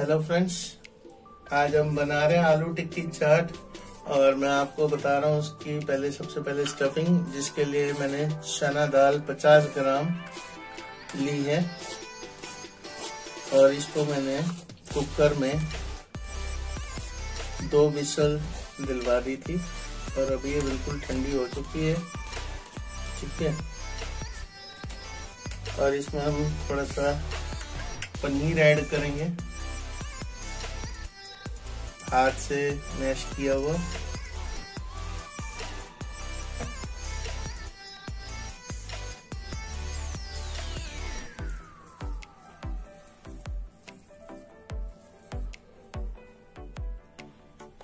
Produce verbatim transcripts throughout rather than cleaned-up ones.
Hello friends, आज हम बना रहे हैं आलू टिक्की चाट। और मैं आपको बता रहा हूँ उसकी पहले सबसे पहले स्टफिंग, जिसके लिए मैंने चना दाल पचास ग्राम ली है और इसको मैंने कुकर में दो विसल दिलवा दी थी और अभी ये बिल्कुल ठंडी हो चुकी है। ठीक है, और इसमें हम थोड़ा सा पनीर ऐड करेंगे, हाथ से मैश किया हुआ। ये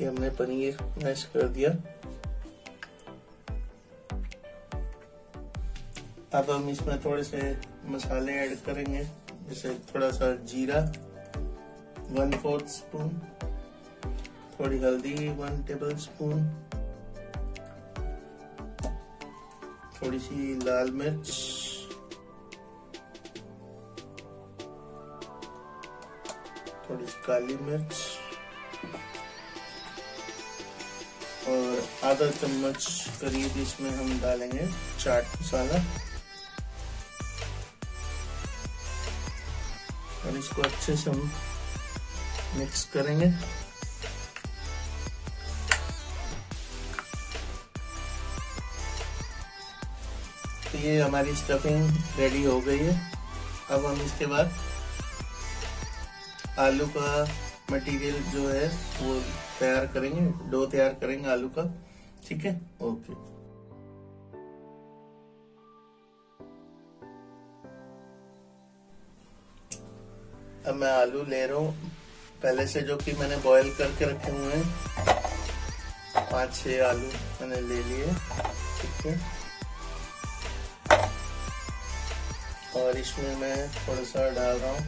हमने पनीर मैश कर दिया। अब हम इसमें थोड़े से मसाले ऐड करेंगे, जैसे थोड़ा सा जीरा वन फोर्थ स्पून, थोड़ी हल्दी वन टेबल स्पून, थोड़ी सी लाल मिर्च, थोड़ी सी काली मिर्च और आधा चम्मच करीब इसमें हम डालेंगे चाट मसाला। और इसको अच्छे से हम मिक्स करेंगे। तो ये हमारी स्टफिंग रेडी हो गई है। अब हम इसके बाद आलू का मटेरियल जो है वो तैयार करेंगे, डो तैयार करेंगे आलू का। ठीक है, ओके। अब मैं आलू ले रहा हूँ पहले से, जो कि मैंने बॉईल करके रखे हुए हैं। पाँच छः आलू मैंने ले लिए। ठीक है, और इसमें मैं थोड़ा सा डाल रहा हूँ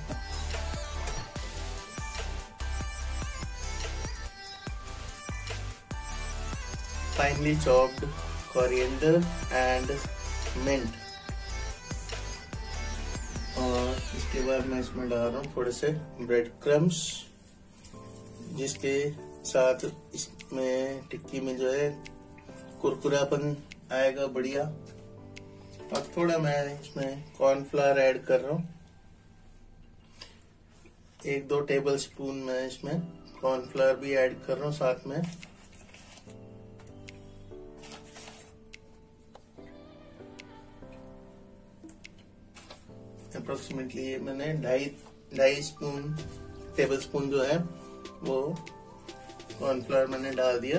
finally chopped coriander and mint. और इसके बाद मैं इसमें डाल रहा हूँ थोड़े से ब्रेड क्रम्स, जिसके साथ इसमें टिक्की में जो है कुरकुरापन आएगा, बढ़िया। और थोड़ा मैं इसमें कॉर्नफ्लावर ऐड कर रहा हूँ, एक दो टेबल स्पून मैं इसमें कॉर्नफ्लावर भी ऐड कर रहा हूँ साथ में। अप्रोक्सीमेटली ये मैंने ढाई ढाई स्पून टेबल स्पून जो है वो कॉर्नफ्लावर मैंने डाल दिया।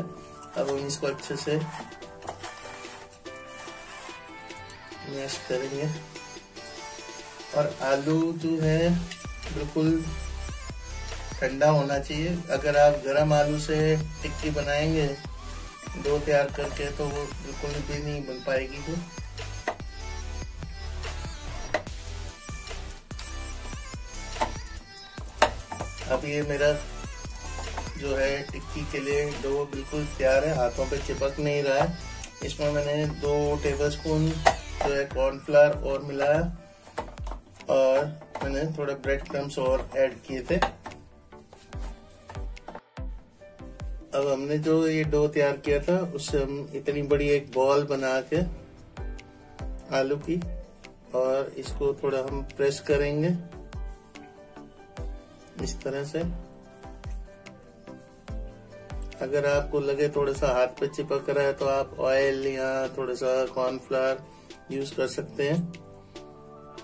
अब हम इसको अच्छे से मैश करेंगे। और आलू जो है बिल्कुल ठंडा होना चाहिए। अगर आप गरम आलू से टिक्की बनाएंगे डो तैयार करके तो वो बिल्कुल भी नहीं बन पाएगी। तो अब ये मेरा जो है टिक्की के लिए डो बिल्कुल तैयार है, हाथों पे चिपक नहीं रहा है। इसमें मैंने दो टेबलस्पून जो है कॉर्नफ्लावर और मिलाया और मैंने थोड़े ब्रेड क्रम्स और ऐड किए थे। अब हमने जो ये डो तैयार किया था उससे हम इतनी बड़ी एक बॉल बना के आलू की, और इसको थोड़ा हम प्रेस करेंगे इस तरह से। अगर आपको लगे थोड़ा सा हाथ पे चिपक रहा है तो आप ऑयल या थोड़ा सा कॉर्नफ्लावर यूज कर सकते हैं।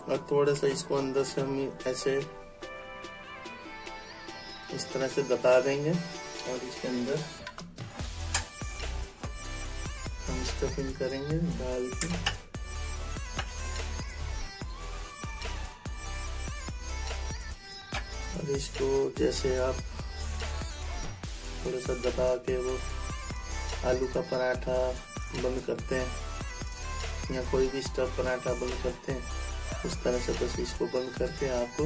और थोड़ा सा इसको अंदर से हम ऐसे इस तरह से दबा देंगे और इसके अंदर हम स्टफिंग करेंगे दाल की। इसको जैसे आप थोड़ा सा दबा के वो आलू का पराठा बंद करते हैं या कोई भी स्टफ पराठा बंद करते हैं, उस तरह से बस इसको बंद करके आपको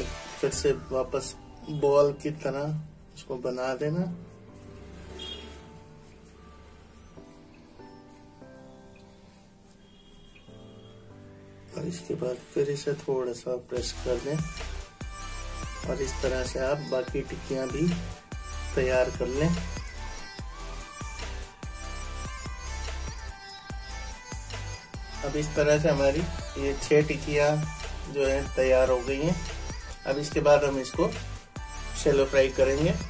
एक फिर से वापस बॉल की तरह इसको बना देना। और इसके बाद फिर इसे थोड़ा सा प्रेस कर दें। और इस तरह से आप बाकी टिक्कियाँ भी तैयार कर लें। अब इस तरह से हमारी ये छह टिक्कियाँ जो है तैयार हो गई हैं। अब इसके बाद हम इसको शैलो फ्राई करेंगे।